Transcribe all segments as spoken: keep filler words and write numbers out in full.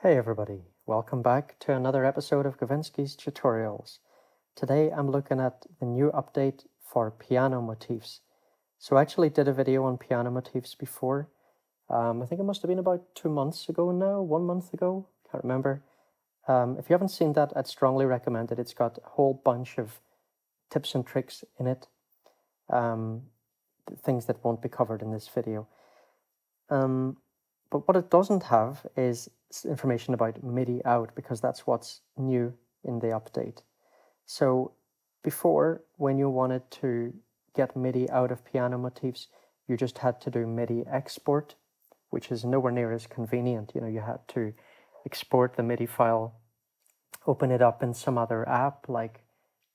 Hey everybody, welcome back to another episode of Gavinski's Tutorials. Today I'm looking at the new update for Piano Motifs. So I actually did a video on Piano Motifs before. Um, I think it must have been about two months ago now, one month ago, can't remember. Um, if you haven't seen that, I'd strongly recommend it. It's got a whole bunch of tips and tricks in it, um, things that won't be covered in this video. Um, but what it doesn't have is information about MIDI out, because that's what's new in the update. So before, when you wanted to get MIDI out of Piano Motifs, you just had to do MIDI export, which is nowhere near as convenient. You know, you had to export the MIDI file, open it up in some other app like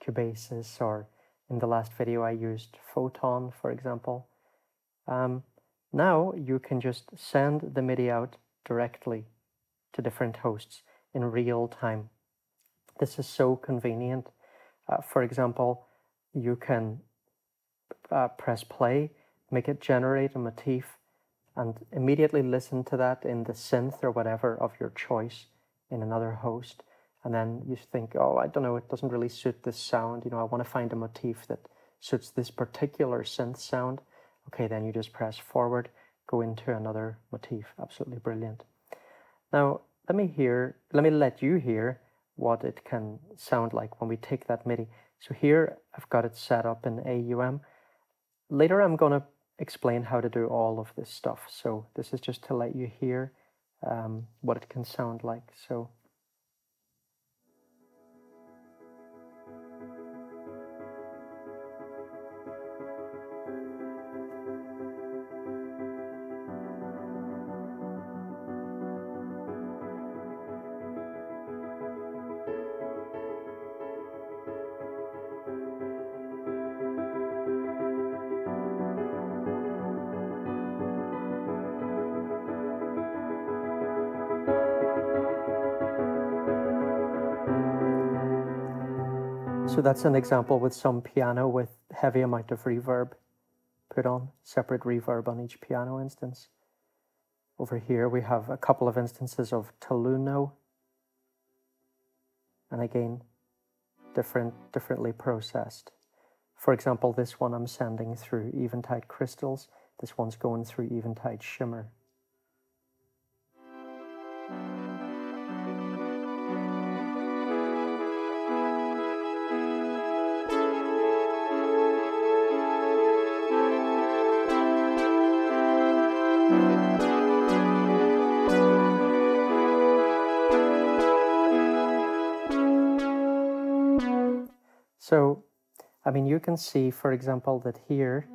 Cubasis, or in the last video I used Photon, for example. Um, now you can just send the MIDI out directly to different hosts in real time. This is so convenient. Uh, for example, you can uh, press play, make it generate a motif, and immediately listen to that in the synth or whatever of your choice in another host. And then you think, oh, I don't know, it doesn't really suit this sound. You know, I want to find a motif that suits this particular synth sound. Okay, then you just press forward, go into another motif. Absolutely brilliant. Now, let me hear, let me let you hear what it can sound like when we take that MIDI. So here I've got it set up in A U M. Later I'm going to explain how to do all of this stuff. So this is just to let you hear um, what it can sound like. So. So that's an example with some piano with heavy amount of reverb put on, separate reverb on each piano instance. Over here we have a couple of instances of Tholuno, and again, different, differently processed. For example, this one I'm sending through Eventide Crystals, this one's going through Eventide Shimmer. So, I mean, you can see, for example, that here,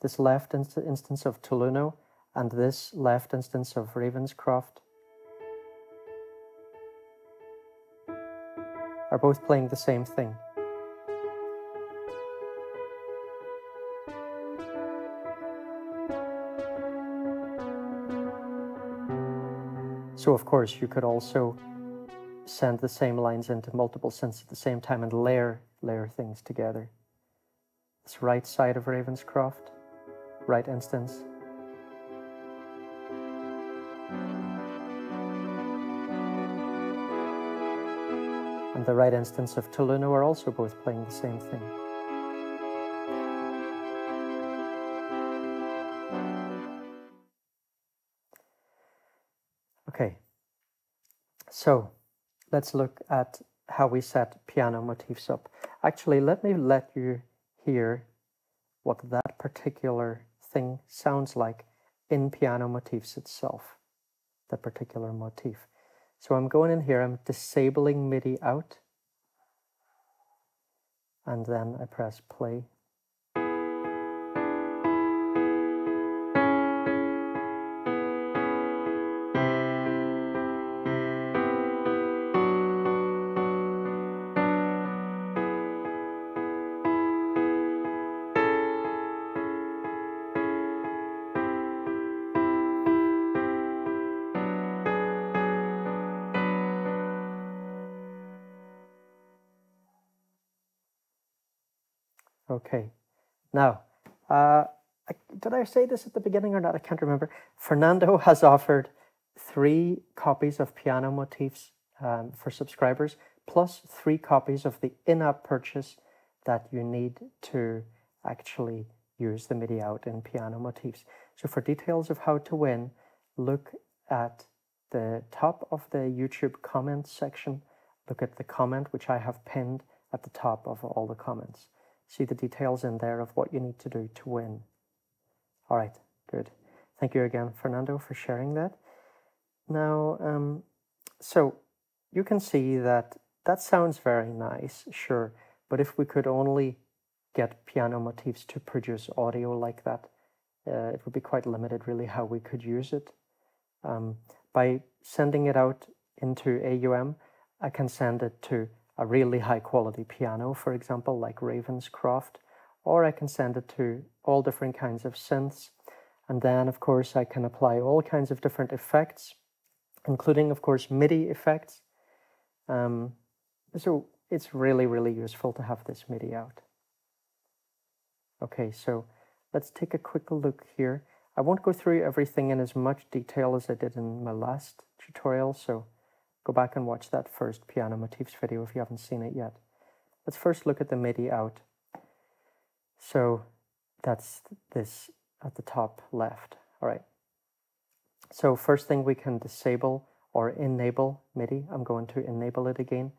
this left inst instance of Tholuno and this left instance of Ravenscroft are both playing the same thing. So, of course, you could also send the same lines into multiple synths at the same time and layer, layer things together. This right side of Ravenscroft, right instance. And the right instance of Tholuno are also both playing the same thing. Okay, so let's look at how we set Piano Motifs up. Actually, let me let you hear what that particular thing sounds like in Piano Motifs itself, that particular motif. So I'm going in here, I'm disabling MIDI out, and then I press play. Okay, now, uh, did I say this at the beginning or not? I can't remember. Fernando has offered three copies of Piano Motifs um, for subscribers, plus three copies of the in-app purchase that you need to actually use the MIDI out in Piano Motifs. So for details of how to win, look at the top of the YouTube comments section. Look at the comment which I have pinned at the top of all the comments. See the details in there of what you need to do to win. All right, good. Thank you again, Fernando, for sharing that. Now, um, so you can see that that sounds very nice, sure, but if we could only get Piano Motifs to produce audio like that, uh, it would be quite limited really how we could use it. Um, by sending it out into A U M, I can send it to a really high quality piano, for example, like Ravenscroft, or I can send it to all different kinds of synths. And then, of course, I can apply all kinds of different effects, including, of course, MIDI effects. Um, so it's really, really useful to have this MIDI out. Okay, so let's take a quick look here. I won't go through everything in as much detail as I did in my last tutorial, so go back and watch that first Piano Motifs video if you haven't seen it yet. Let's first look at the MIDI out. So that's this at the top left. All right. So first thing, we can disable or enable MIDI. I'm going to enable it again.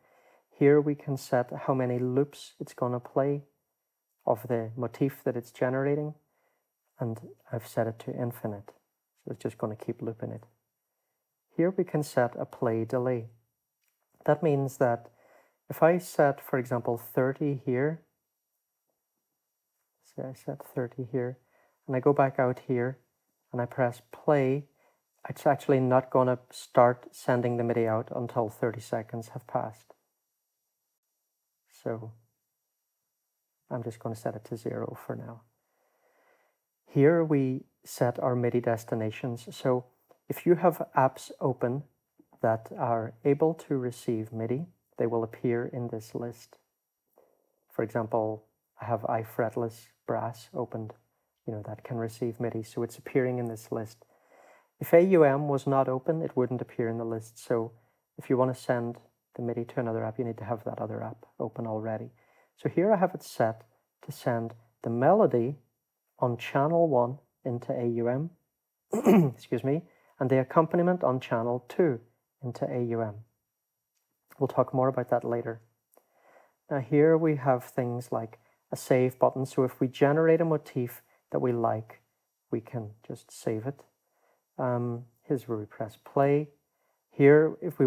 Here we can set how many loops it's going to play of the motif that it's generating. And I've set it to infinite. So it's just going to keep looping it. Here we can set a play delay. That means that if I set, for example, thirty here, say I set thirty here, and I go back out here and I press play, it's actually not going to start sending the MIDI out until thirty seconds have passed. So I'm just going to set it to zero for now. Here we set our MIDI destinations. So if you have apps open that are able to receive MIDI, they will appear in this list. For example, I have iFretless Brass opened, you know, that can receive MIDI, so it's appearing in this list. If A U M was not open, it wouldn't appear in the list, so if you want to send the MIDI to another app, you need to have that other app open already. So here I have it set to send the melody on channel one into A U M, excuse me, and the accompaniment on channel two into A U M. We'll talk more about that later. Now here we have things like a save button, so if we generate a motif that we like, we can just save it. Um, here's where we press play. Here, if we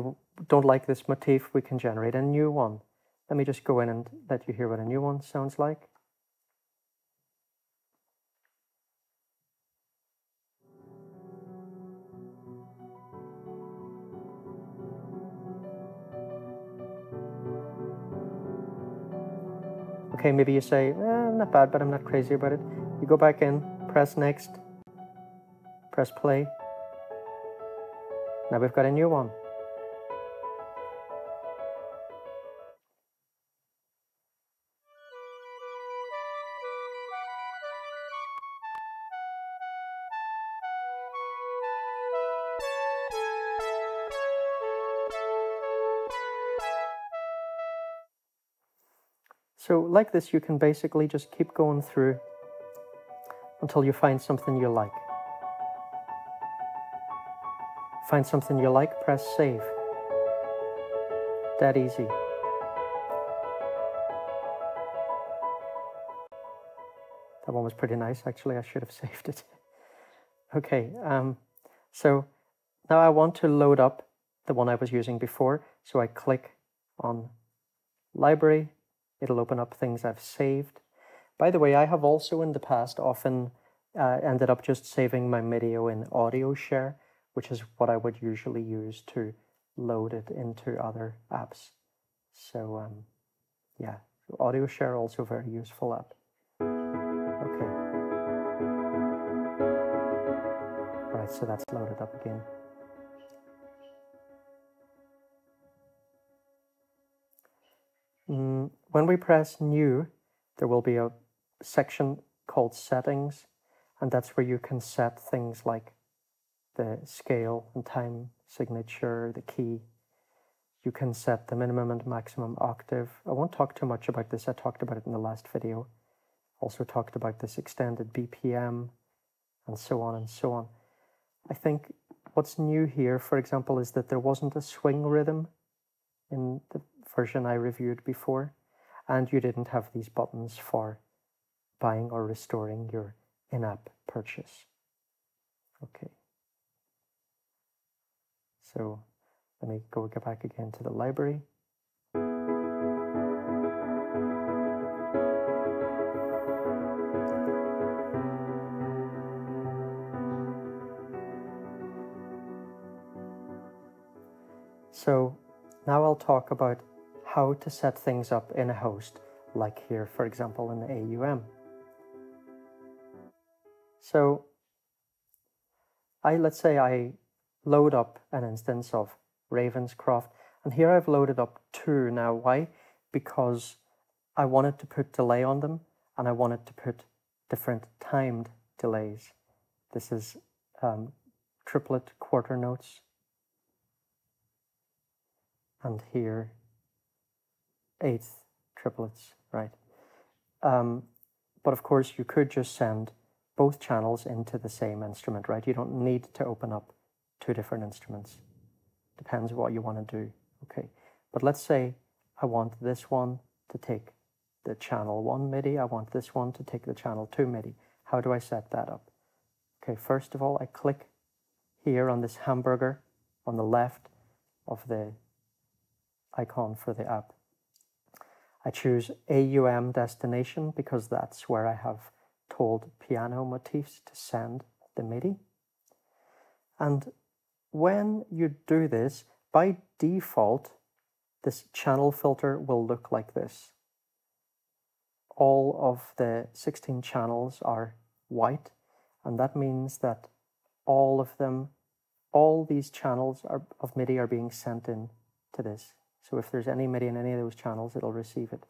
don't like this motif, we can generate a new one. Let me just go in and let you hear what a new one sounds like. Okay, maybe you say, eh, not bad, but I'm not crazy about it. You go back in, press next, press play. Now we've got a new one. So like this, you can basically just keep going through until you find something you like. Find something you like, press save. That easy. That one was pretty nice, actually. I should have saved it. Okay, um, so now I want to load up the one I was using before. So I click on Library. It'll open up things I've saved. By the way, I have also in the past often uh, ended up just saving my MIDI in AudioShare, which is what I would usually use to load it into other apps. So um, yeah, AudioShare also a very useful app. Okay. All right, so that's loaded up again. When we press new, there will be a section called settings, and that's where you can set things like the scale and time signature, the key. You can set the minimum and maximum octave. I won't talk too much about this. I talked about it in the last video. Also talked about this extended B P M and so on and so on. I think what's new here, for example, is that there wasn't a swing rhythm in the version I reviewed before, and you didn't have these buttons for buying or restoring your in-app purchase. Okay. So let me go get back again to the library. So now I'll talk about how to set things up in a host, like here, for example, in the A U M. So I, let's say I load up an instance of Ravenscroft, and here I've loaded up two now. Why? Because I wanted to put delay on them, and I wanted to put different timed delays. This is um, triplet quarter notes, and here eighth triplets, right? Um, but of course you could just send both channels into the same instrument, right? You don't need to open up two different instruments. Depends what you want to do. Okay, but let's say I want this one to take the channel one MIDI, I want this one to take the channel two MIDI. How do I set that up? Okay, first of all, I click here on this hamburger on the left of the icon for the app. I choose A U M destination because that's where I have told Piano Motifs to send the MIDI. And when you do this, by default, this channel filter will look like this. All of the sixteen channels are white, and that means that all of them, all these channels are, of MIDI are being sent in to this. So if there's any MIDI in any of those channels, it'll receive it.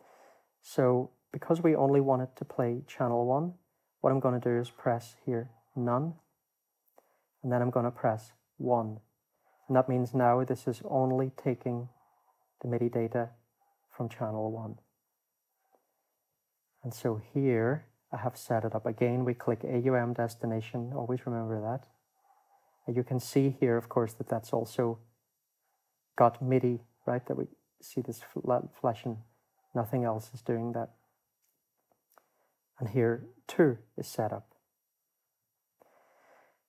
So because we only want it to play channel one, what I'm going to do is press here, none, and then I'm going to press one. And that means now this is only taking the MIDI data from channel one. And so here I have set it up. Again, we click A U M destination, always remember that. And you can see here, of course, that that's also got MIDI, right? That we see this flashing, nothing else is doing that. And here two is set up.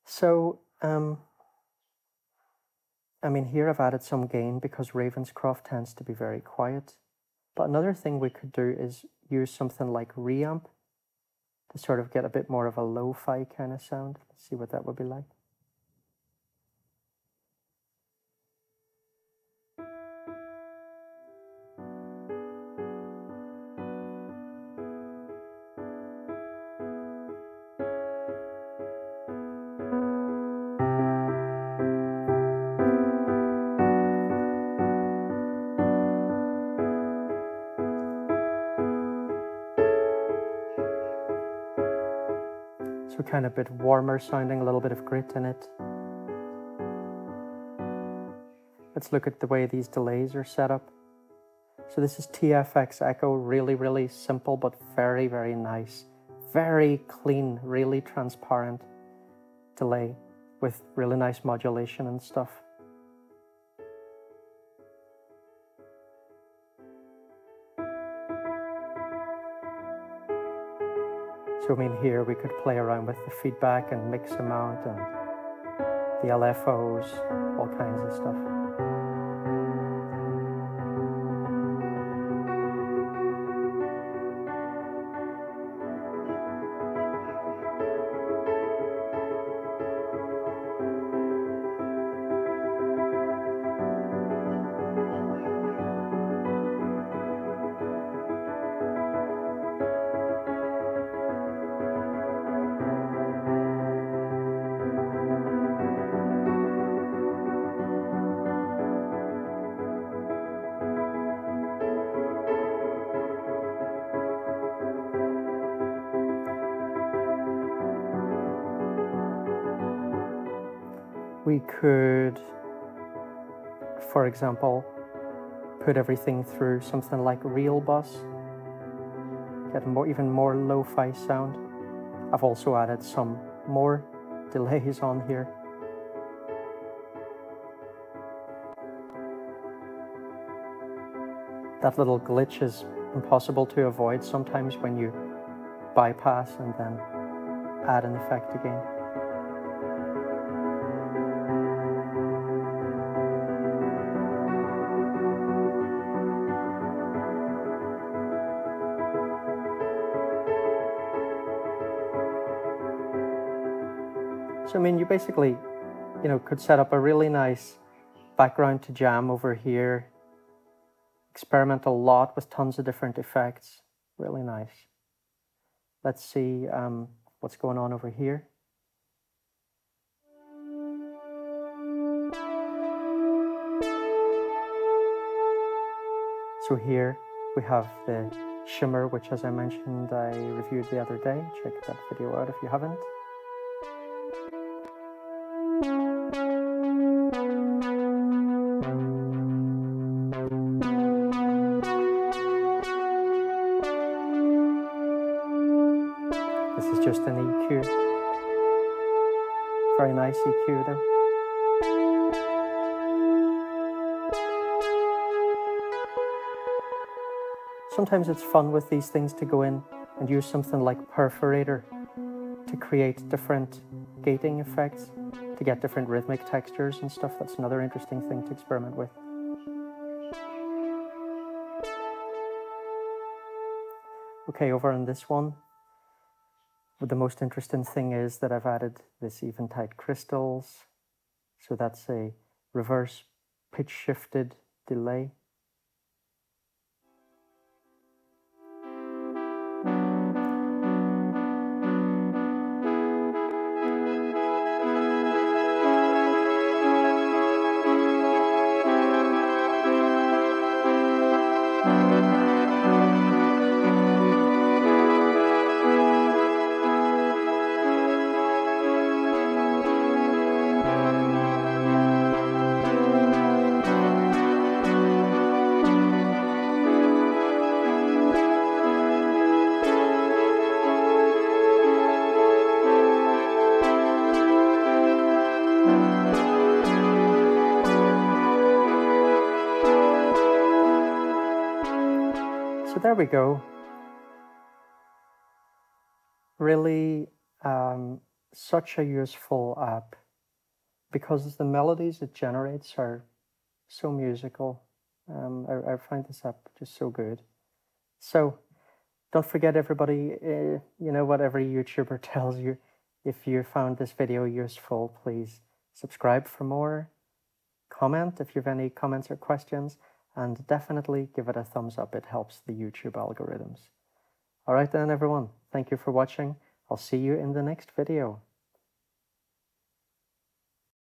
So, um, I mean, here I've added some gain because Ravenscroft tends to be very quiet. But another thing we could do is use something like Reamp to sort of get a bit more of a lo-fi kind of sound. Let's see what that would be like. Kind of a bit warmer sounding, a little bit of grit in it. Let's look at the way these delays are set up. So this is T F X Echo, really, really simple, but very, very nice. Very clean, really transparent delay with really nice modulation and stuff. So, I mean, here we could play around with the feedback and mix amount and the L F Os, all kinds of stuff. We could, for example, put everything through something like Real Bus, get more, even more lo-fi sound. I've also added some more delays on here. That little glitch is impossible to avoid sometimes when you bypass and then add an effect again. So I mean, you basically, you know, could set up a really nice background to jam over here. Experiment a lot with tons of different effects. Really nice. Let's see um, what's going on over here. So here we have the shimmer, which as I mentioned, I reviewed the other day. Check that video out if you haven't. Just an E Q. Very nice E Q though. Sometimes it's fun with these things to go in and use something like perforator to create different gating effects, to get different rhythmic textures and stuff. That's another interesting thing to experiment with. Okay, over on this one. But the most interesting thing is that I've added this Eventide Crystals. So that's a reverse pitch shifted delay. So there we go. Really um, such a useful app because the melodies it generates are so musical. Um, I, I find this app just so good. So don't forget everybody, uh, you know what every YouTuber tells you, if you found this video useful, please subscribe for more, comment if you have any comments or questions, and definitely give it a thumbs up. It helps the YouTube algorithms. All right then, everyone. Thank you for watching. I'll see you in the next video.